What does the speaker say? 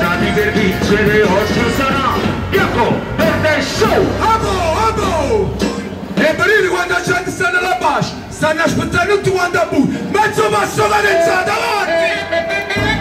Dati per vincere oggi sarà Bianco, Verde e Show! Amo! E per il quando c'è stanno alla pace, stanno aspettando tutti quando a buio, mezzo passo cadenza davanti!